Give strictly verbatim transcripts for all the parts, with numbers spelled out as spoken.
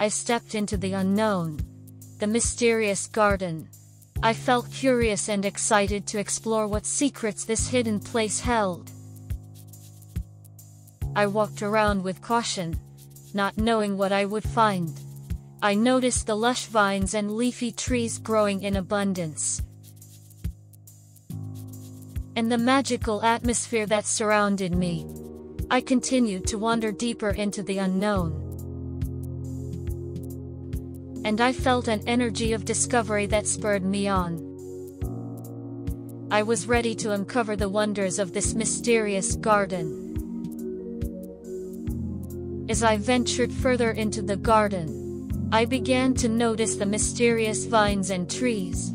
I stepped into the unknown, the mysterious garden. I felt curious and excited to explore what secrets this hidden place held. I walked around with caution, not knowing what I would find. I noticed the lush vines and leafy trees growing in abundance, and the magical atmosphere that surrounded me. I continued to wander deeper into the unknown, and I felt an energy of discovery that spurred me on. I was ready to uncover the wonders of this mysterious garden. As I ventured further into the garden, I began to notice the mysterious vines and trees.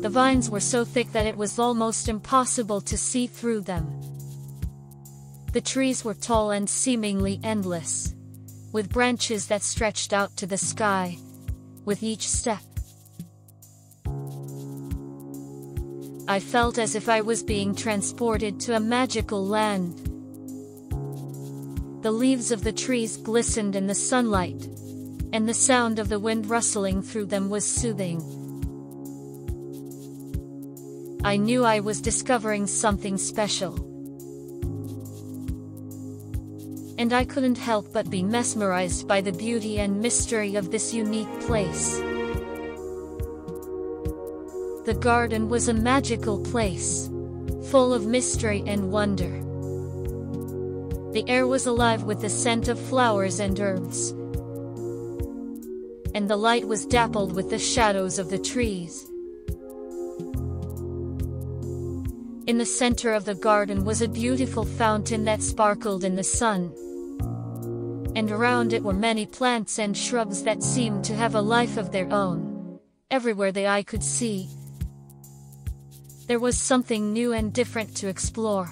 The vines were so thick that it was almost impossible to see through them. The trees were tall and seemingly endless, with branches that stretched out to the sky with each step. I felt as if I was being transported to a magical land. The leaves of the trees glistened in the sunlight, and the sound of the wind rustling through them was soothing. I knew I was discovering something special, and I couldn't help but be mesmerized by the beauty and mystery of this unique place. The garden was a magical place, full of mystery and wonder. The air was alive with the scent of flowers and herbs, and the light was dappled with the shadows of the trees. In the center of the garden was a beautiful fountain that sparkled in the sun, and around it were many plants and shrubs that seemed to have a life of their own. Everywhere the eye could see, there was something new and different to explore,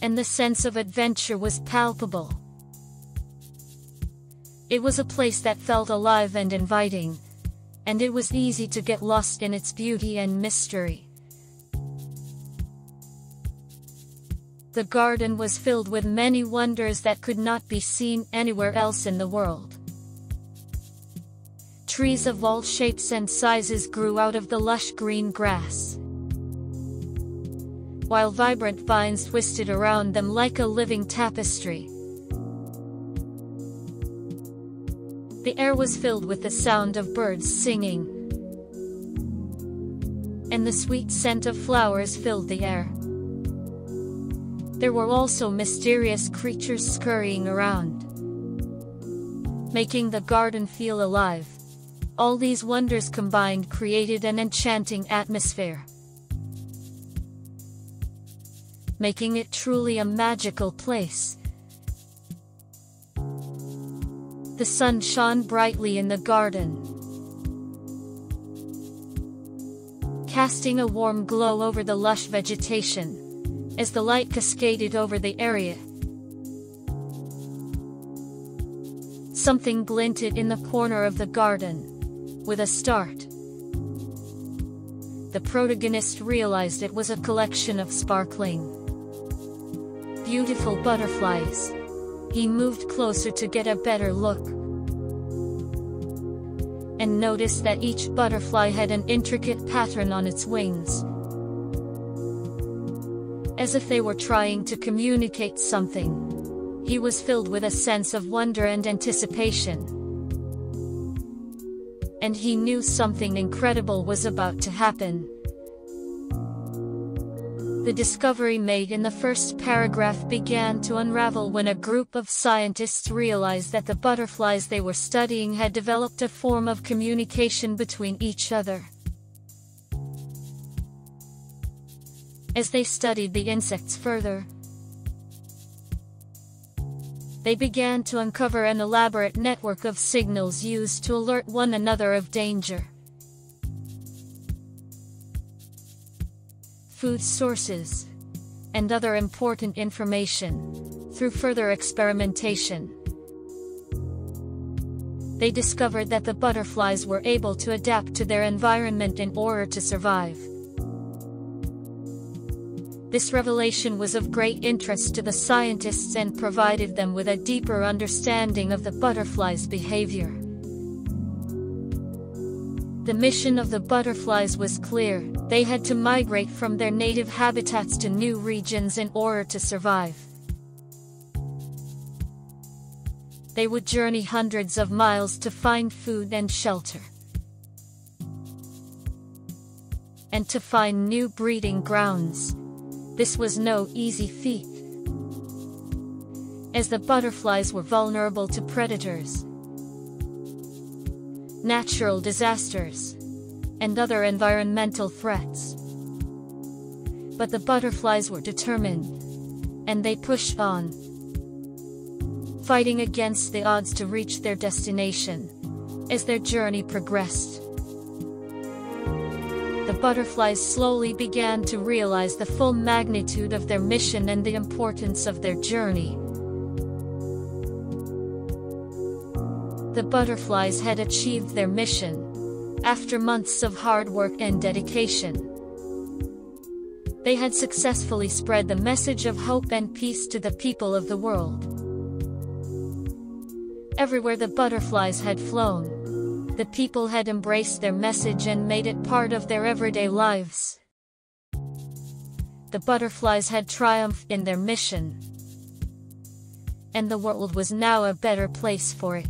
and the sense of adventure was palpable. It was a place that felt alive and inviting, and it was easy to get lost in its beauty and mystery. The garden was filled with many wonders that could not be seen anywhere else in the world. Trees of all shapes and sizes grew out of the lush green grass, while vibrant vines twisted around them like a living tapestry. The air was filled with the sound of birds singing, and the sweet scent of flowers filled the air. There were also mysterious creatures scurrying around, making the garden feel alive. All these wonders combined created an enchanting atmosphere, making it truly a magical place. The sun shone brightly in the garden, casting a warm glow over the lush vegetation. As the light cascaded over the area, something glinted in the corner of the garden. With a start, the protagonist realized it was a collection of sparkling, beautiful butterflies. He moved closer to get a better look, and noticed that each butterfly had an intricate pattern on its wings, as if they were trying to communicate something. He was filled with a sense of wonder and anticipation, and he knew something incredible was about to happen. The discovery made in the first paragraph began to unravel when a group of scientists realized that the butterflies they were studying had developed a form of communication between each other. As they studied the insects further, they began to uncover an elaborate network of signals used to alert one another of danger. Food sources, and other important information. Through further experimentation, they discovered that the butterflies were able to adapt to their environment in order to survive. This revelation was of great interest to the scientists and provided them with a deeper understanding of the butterfly's behavior. The mission of the butterflies was clear: they had to migrate from their native habitats to new regions in order to survive. They would journey hundreds of miles to find food and shelter, and to find new breeding grounds. This was no easy feat, as the butterflies were vulnerable to predators, natural disasters, and other environmental threats. But the butterflies were determined, and they pushed on, fighting against the odds to reach their destination. As their journey progressed, the butterflies slowly began to realize the full magnitude of their mission and the importance of their journey. The butterflies had achieved their mission. After months of hard work and dedication, they had successfully spread the message of hope and peace to the people of the world. Everywhere the butterflies had flown, the people had embraced their message and made it part of their everyday lives. The butterflies had triumphed in their mission, and the world was now a better place for it.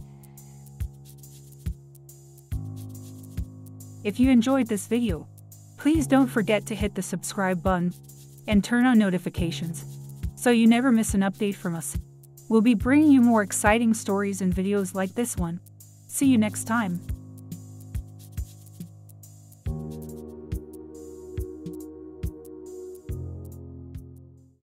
If you enjoyed this video, please don't forget to hit the subscribe button and turn on notifications so you never miss an update from us. We'll be bringing you more exciting stories and videos like this one. See you next time.